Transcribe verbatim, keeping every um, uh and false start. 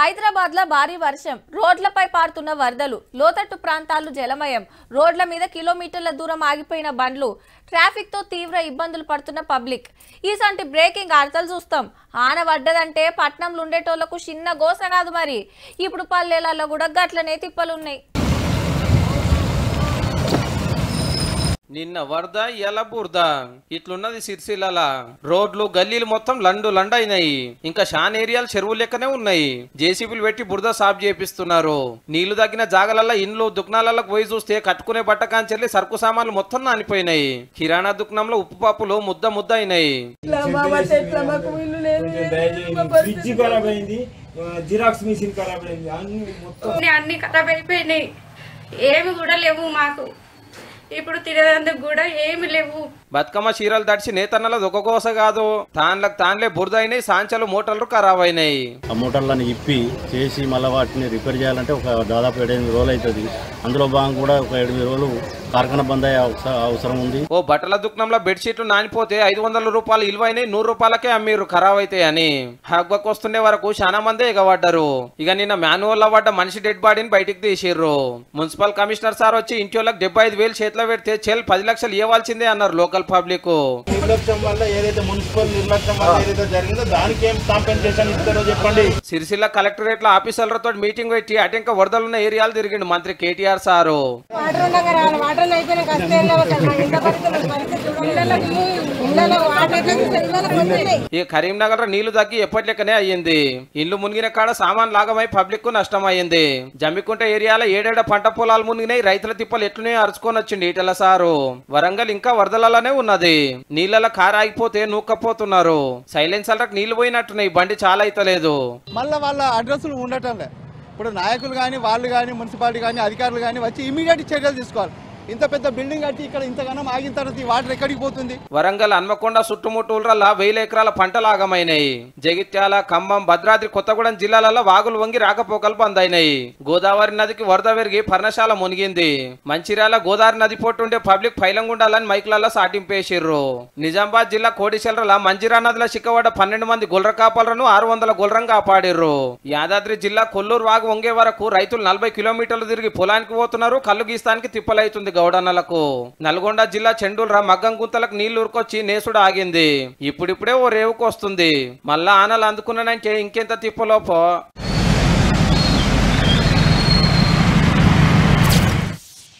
హైదరాబాద్ లో భారీ వర్షం రోడ్లపై పారుతున్న వరదలు లోతట్టు ప్రాంతాలు జలమయం రోడ్ల మీద కిలోమీటర్ల దూరం ఆగిపోయిన బండ్లు ట్రాఫిక్ తో తీవ్ర ఇబ్బందులు పడుతున్న పబ్లిక్ ఈసంటి బ్రేకింగ్ వార్తలు చూస్తాం ఆనవడ్డదంటే పట్నంలో ఉండేటోళ్ళకు చిన్న గోస కాదు మరి ఇప్పుడు పల్లెలలో కూడా గట్లనే తిప్పలు ఉన్నాయి నిన్న వరద ఎలబుర్ద ఇట్లున్నది సిరిసిల్లలా రోడ్లు గల్లీలు మొత్తం లండు లండ అయినాయి ఇంకా షాన్ ఏరియాలు చెరువు లెక్కనే ఉన్నాయి జేసీబీలు పెట్టి బురద సాఫ్ చేపిస్తున్నారు నీళ్లు తగ్గిన జాగలల్లా ఇండ్లు దుకాణాలకు పోయి చూస్తే కట్టుకునే బట్ట కాంచెల్లి సరుకు సామాన్లు మొత్తం నానిపోయినాయి కిరాణా దుకాణంలో ఉప్పు పప్పులు ముద్ద ముద్ద అయినాయి అన్ని ఖరాబ్ అయిపోయినాయి ఏమి కూడా లేవు మాకు ఇప్పుడు తినేదందుకు కూడా ఏమీ లేవు బతుకమ్మ చీరలు దడిచి నేతన్నలది ఒక కోస కాదు తాన్లకు తాన్లే బురద అయినాయి సాంచలు మోటార్లు ఖరాబ్ అయినాయి ఆ మోటార్లను ఇప్పి చేసి మళ్ళీ వాటిని రిపేర్ చేయాలంటే ఒక దాదాపు ఏడెనిమిది రోజులు అవుతుంది అందులో భాగం కూడా ఒక ఎనిమిది రోజులు కార్ఖానా బంద్ అయ్యే అవసరం ఉంది ఓ బట్టల దుకాణంలో బెడ్షీట్లు నానిపోతే ఐదు వందల రూపాయలు ఇలువైనాయి నూరు రూపాయలకే అమ్మిరు ఖరాబ్ అయితే అని హగ్వకు వస్తుండే వరకు చాలా మందే ఎగబడ్డారు ఇక నిన్న మాన్యువల్ పడ్డ మనిషి డెడ్ బాడీని బయటికి తీసిర్రు మున్సిపల్ కమిషనర్ సార్ వచ్చి ఇంటి వాళ్ళకి డెబ్బై ఐదు వేలు చేతిలో పెడితే చెల్ పది లక్షలు ఇవ్వాల్సిందే అన్నారు లోకల్ పబ్లిక్ సిరిసిల్ల కలెక్టరేట్ లో ఆఫీసర్లతో మీటింగ్ పెట్టి అటెంక వరదలున్న ఏరియాలు తిరిగిండు మంత్రి కేటీఆర్ సారు ఈ కరీంనగర్ నీళ్లు తగ్గి ఎప్పటి లెక్కనే అయ్యింది ఇల్లు మునిగిన కాడ సామాన్ లాగమై పబ్లిక్ కు నష్టం అయ్యింది జమ్మికుంట ఏరియాలో ఏడేడ పంట పొలాలు మునిగినాయి రైతుల తిప్పలు ఎట్లనే అరుచుకొని వచ్చింది ఈటల సారు వరంగల్ ఇంకా వరదలనే ఉన్నది నీళ్ళ కారు ఆగిపోతే నూకపోతున్నారు సైలెన్సర్లకు నీళ్లు పోయినట్టున్నాయి బండి చాలా అయితలేదు మళ్ళీ వాళ్ళ అడ్రస్లు ఉండటం లేదు ఇప్పుడు నాయకులు కానీ వాళ్ళు కానీ మున్సిపాలిటీ కానీ అధికారులు కానీ వచ్చి ఇమీడియట్ చర్యలు తీసుకోవాలి ఇంత పెద్ద బిల్డింగ్ కట్టి ఇక్కడ ఇంతగానం ఆగిన తర్వాత ఈ వాటర్ ఎక్కడికి పోతుంది వరంగల్ హన్మకొండ చుట్టుముట్టూల వేల ఎకరాల పంటలు ఆగమైనాయి జగిత్యాల ఖమ్మం భద్రాద్రి కొత్తగూడెం జిల్లాలలో వాగులు వంగి రాకపోకలు బంద్ అయినాయి గోదావరి నదికి వరద పెరిగి పర్ణశాల మునిగింది మంచిర్యాల గోదావరి నది పోటుండే పబ్లిక్ పైలంగుండాలని మైకులలో సాటింపేసిర్రు నిజామాబాద్ జిల్లా కోడిశెల్రల మంజిరా నదిలో చిక్కబడ్డ పన్నెండు మంది గొల్ర కాపలను ఆరు వందల గొల్రం కాపాడిర్రు యాదాద్రి జిల్లా కొల్లూరు వాగు వంగే వరకు రైతులు నలభై కిలోమీటర్లు తిరిగి పొలానికి పోతున్నారు కళ్ళు గీస్తానికి తిప్పలైతుంది గౌడన్నలకు నల్గొండ జిల్లా చెండుల్రా మగ్గం గుంతలకు నీళ్లు ఊరుకొచ్చి నేసుడు ఆగింది ఇప్పుడిప్పుడే ఓ రేవుకు వస్తుంది మళ్ళా ఆనలు అందుకున్నానంటే ఇంకెంత తిప్పలోపో